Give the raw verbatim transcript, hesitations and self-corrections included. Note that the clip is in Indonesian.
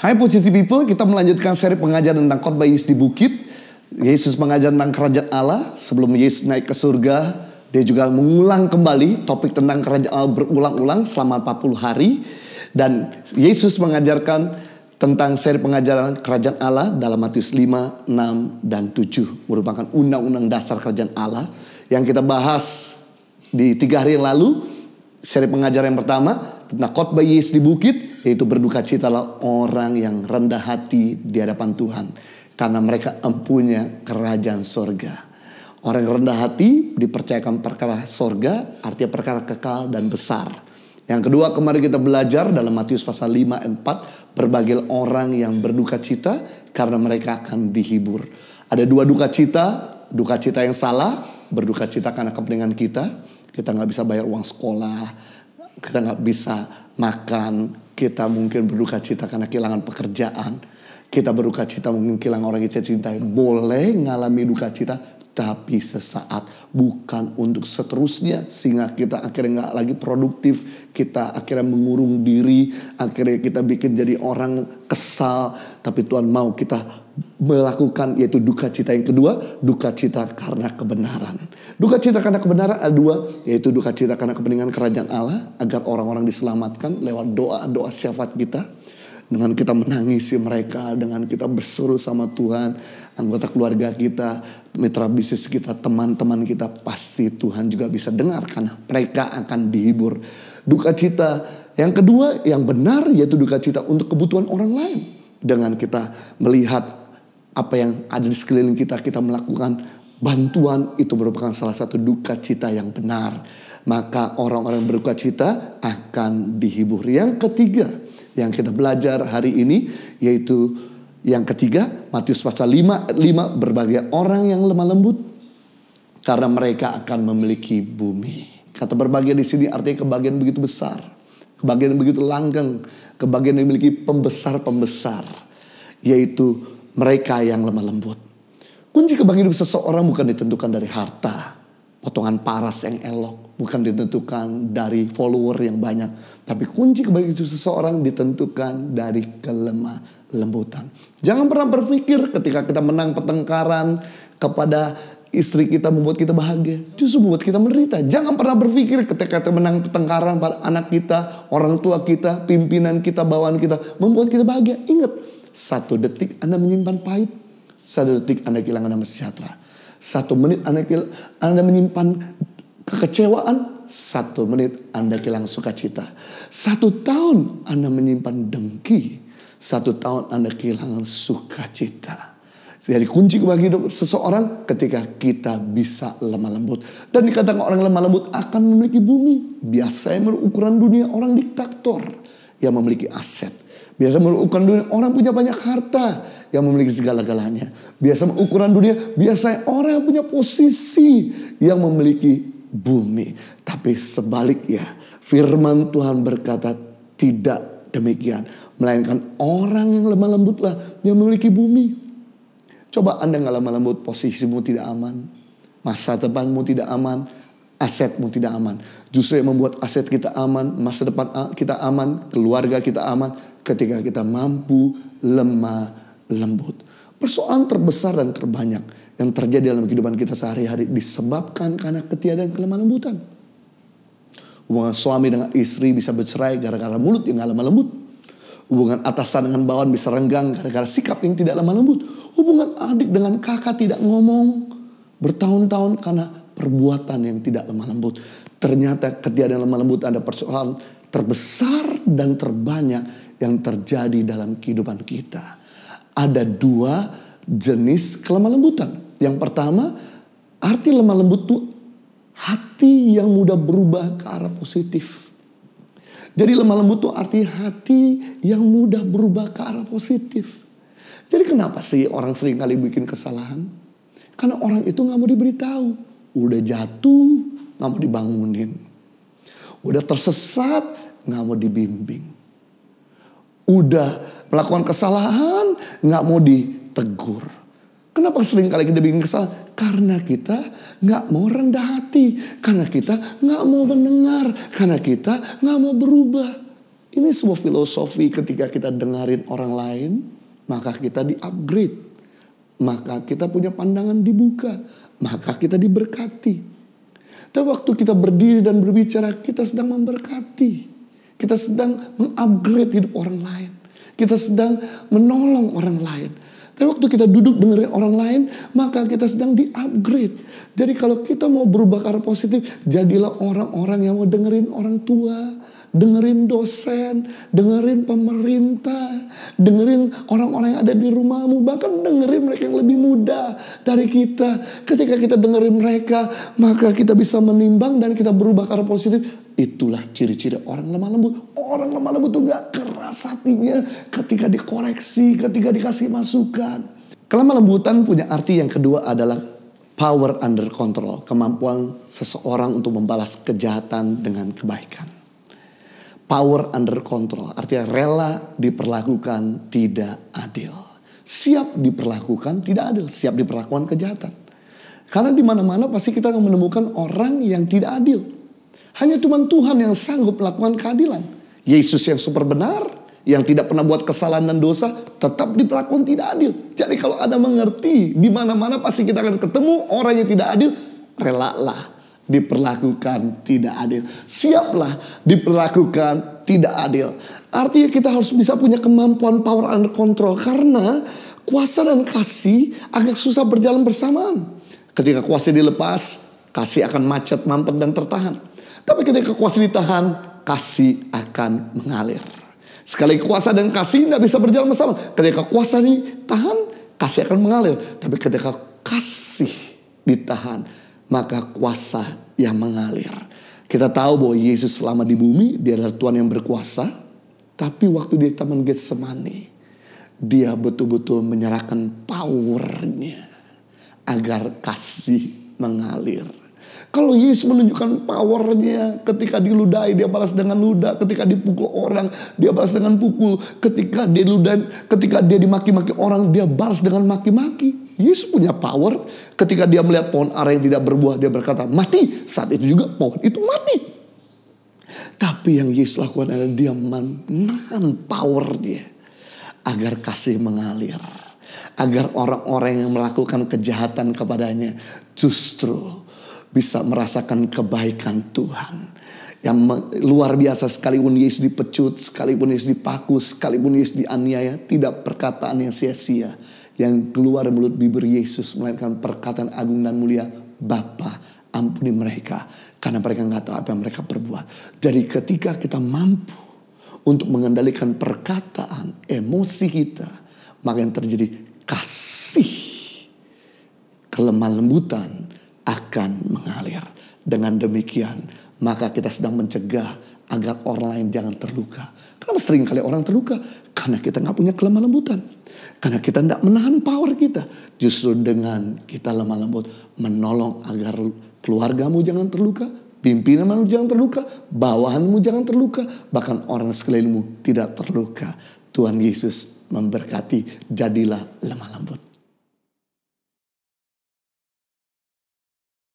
Hai Positive People, kita melanjutkan seri pengajaran tentang khotbah Yesus di bukit. Yesus mengajar tentang kerajaan Allah. Sebelum Yesus naik ke surga, dia juga mengulang kembali topik tentang kerajaan Allah berulang-ulang selama empat puluh hari. Dan Yesus mengajarkan tentang seri pengajaran kerajaan Allah dalam Matius lima, enam, dan tujuh. Merupakan undang-undang dasar kerajaan Allah yang kita bahas di tiga hari yang lalu. Seri pengajaran yang pertama tentang khotbah Yesus di bukit, yaitu berduka citalah orang yang rendah hati di hadapan Tuhan, karena mereka empunya kerajaan sorga. Orang yang rendah hati dipercayakan perkara sorga, artinya perkara kekal dan besar. Yang kedua, kemarin kita belajar dalam Matius pasal lima ayat empat, berbahagialah orang yang berduka cita karena mereka akan dihibur. Ada dua duka cita, duka cita yang salah, berduka cita karena kepentingan kita. Kita nggak bisa bayar uang sekolah, kita nggak bisa makan. Kita mungkin berduka cita karena kehilangan pekerjaan. Kita berduka cita mungkin kehilangan orang yang kita cintai. Boleh ngalami duka cita, tapi sesaat. Bukan untuk seterusnya. Sehingga kita akhirnya gak lagi produktif. Kita akhirnya mengurung diri. Akhirnya kita bikin jadi orang kesal. Tapi Tuhan mau kita melakukan, yaitu duka cita yang kedua. Duka cita karena kebenaran. Duka cita karena kebenaran ada dua. Yaitu duka cita karena kepentingan kerajaan Allah. Agar orang-orang diselamatkan lewat doa-doa syafaat kita. Dengan kita menangisi mereka, dengan kita berseru sama Tuhan, anggota keluarga kita, mitra bisnis kita, teman-teman kita, pasti Tuhan juga bisa dengar karena mereka akan dihibur. Duka cita yang kedua, yang benar, yaitu duka cita untuk kebutuhan orang lain. Dengan kita melihat apa yang ada di sekeliling kita, kita melakukan bantuan, itu merupakan salah satu duka cita yang benar. Maka orang-orang yang berduka cita akan dihibur. Yang ketiga, yang kita belajar hari ini, yaitu yang ketiga, Matius pasal lima, lima, berbahagialah orang yang lemah lembut karena mereka akan memiliki bumi. Kata berbahagia di sini artinya kebahagiaan begitu besar, kebahagiaan begitu langgeng, kebahagiaan yang memiliki pembesar-pembesar, yaitu mereka yang lemah lembut. Kunci kebahagiaan hidup seseorang bukan ditentukan dari harta, potongan paras yang elok, bukan ditentukan dari follower yang banyak. Tapi kunci kebahagiaan hidup seseorang ditentukan dari kelemah lembutan. Jangan pernah berpikir ketika kita menang pertengkaran kepada istri kita membuat kita bahagia. Justru membuat kita menderita. Jangan pernah berpikir ketika kita menang pertengkaran pada anak kita, orang tua kita, pimpinan kita, bawahan kita, membuat kita bahagia. Ingat, satu detik Anda menyimpan pahit. Satu detik Anda kehilangan damai sejahtera. Satu menit Anda, anda menyimpan kekecewaan, satu menit Anda kehilangan sukacita. Satu tahun Anda menyimpan dengki, satu tahun Anda kehilangan sukacita. Jadi kunci kebahagiaan hidup seseorang ketika kita bisa lemah lembut. Dan dikatakan orang lemah lembut akan memiliki bumi. Biasanya menurut ukuran dunia orang diktator yang memiliki aset. Biasa menurut ukuran dunia orang punya banyak harta yang memiliki segala-galanya. Biasa menurut ukuran dunia biasanya orang yang punya posisi yang memiliki bumi. Tapi sebaliknya, firman Tuhan berkata tidak demikian, melainkan orang yang lemah lembutlah yang memiliki bumi. Coba Anda nggak lemah lembut, posisimu tidak aman, masa depanmu tidak aman, asetmu tidak aman. Justru yang membuat aset kita aman, masa depan kita aman, keluarga kita aman, ketika kita mampu lemah lembut. Persoalan terbesar dan terbanyak yang terjadi dalam kehidupan kita sehari-hari disebabkan karena ketiadaan kelemah lembutan. Hubungan suami dengan istri bisa bercerai gara-gara mulut yang gak lemah lembut. Hubungan atasan dengan bawahan bisa renggang gara-gara sikap yang tidak lemah lembut. Hubungan adik dengan kakak tidak ngomong bertahun-tahun karena perbuatan yang tidak lemah lembut. Ternyata ketiadaan lemah lembut ada persoalan terbesar dan terbanyak yang terjadi dalam kehidupan kita. Ada dua jenis kelemah lembutan. Yang pertama, arti lemah lembut itu hati yang mudah berubah ke arah positif. Jadi lemah lembut itu arti hati yang mudah berubah ke arah positif. Jadi kenapa sih orang sering kali bikin kesalahan? Karena orang itu gak mau diberitahu. Udah jatuh, gak mau dibangunin. Udah tersesat, gak mau dibimbing. Udah melakukan kesalahan, nggak mau ditegur. Kenapa sering kali kita bikin kesalahan? Karena kita nggak mau rendah hati. Karena kita nggak mau mendengar. Karena kita nggak mau berubah. Ini sebuah filosofi ketika kita dengerin orang lain, maka kita di-upgrade, maka kita punya pandangan dibuka, maka kita diberkati. Tapi waktu kita berdiri dan berbicara, kita sedang memberkati. Kita sedang mengupgrade hidup orang lain. Kita sedang menolong orang lain. Tapi waktu kita duduk dengerin orang lain, maka kita sedang di-upgrade. Jadi kalau kita mau berubah ke arah positif, jadilah orang-orang yang mau dengerin orang tua, dengerin dosen, dengerin pemerintah, dengerin orang-orang yang ada di rumahmu, bahkan dengerin mereka yang lebih muda dari kita. Ketika kita dengerin mereka, maka kita bisa menimbang dan kita berubah ke arah positif. Itulah ciri-ciri orang lemah lembut. Orang lemah lembut itu gak keras hatinya ketika dikoreksi, ketika dikasih masukan. Kelemah lembutan punya arti yang kedua adalah power under control, kemampuan seseorang untuk membalas kejahatan dengan kebaikan. Power under control, artinya rela diperlakukan tidak adil. Siap diperlakukan tidak adil, siap diperlakukan kejahatan. Karena di mana-mana pasti kita akan menemukan orang yang tidak adil. Hanya cuma Tuhan yang sanggup melakukan keadilan. Yesus yang super benar, yang tidak pernah buat kesalahan dan dosa, tetap diperlakukan tidak adil. Jadi kalau Anda mengerti, di mana-mana pasti kita akan ketemu orang yang tidak adil, relalah diperlakukan tidak adil. Siaplah diperlakukan tidak adil. Artinya kita harus bisa punya kemampuan power under control. Karena kuasa dan kasih agak susah berjalan bersamaan. Ketika kuasa dilepas, kasih akan macet, mampet, dan tertahan. Tapi ketika kuasa ditahan, kasih akan mengalir. Sekali kuasa dan kasih tidak bisa berjalan bersama. Ketika kuasa ditahan, kasih akan mengalir. Tapi ketika kasih ditahan, maka kuasa yang mengalir. Kita tahu bahwa Yesus selama di bumi, dia adalah Tuhan yang berkuasa. Tapi waktu di Taman Getsemani, dia betul-betul menyerahkan powernya agar kasih mengalir. Kalau Yesus menunjukkan powernya, ketika diludahi dia balas dengan ludah, ketika dipukul orang dia balas dengan pukul, ketika dia diludahi, ketika dia dimaki-maki orang dia balas dengan maki-maki. Yesus punya power. Ketika dia melihat pohon ara yang tidak berbuah, dia berkata mati. Saat itu juga pohon itu mati. Tapi yang Yesus lakukan adalah dia menahan power dia agar kasih mengalir, agar orang-orang yang melakukan kejahatan kepadanya justru bisa merasakan kebaikan Tuhan. Yang luar biasa, sekalipun Yesus dipecut, sekalipun Yesus dipaku, sekalipun Yesus dianiaya, tidak perkataan yang sia-sia yang keluar mulut bibir Yesus, melainkan perkataan agung dan mulia, Bapa ampuni mereka karena mereka nggak tahu apa yang mereka perbuat. Jadi ketika kita mampu untuk mengendalikan perkataan, emosi kita, maka yang terjadi kasih, kelemah lembutan akan mengalir. Dengan demikian maka kita sedang mencegah agar orang lain jangan terluka. Kenapa seringkali orang terluka? Karena kita nggak punya kelemah lembutan. Karena kita nggak menahan power kita. Justru dengan kita lemah lembut, menolong agar keluargamu jangan terluka, pimpinanmu jangan terluka, bawahanmu jangan terluka, bahkan orang sekelilingmu tidak terluka. Tuhan Yesus memberkati. Jadilah lemah lembut.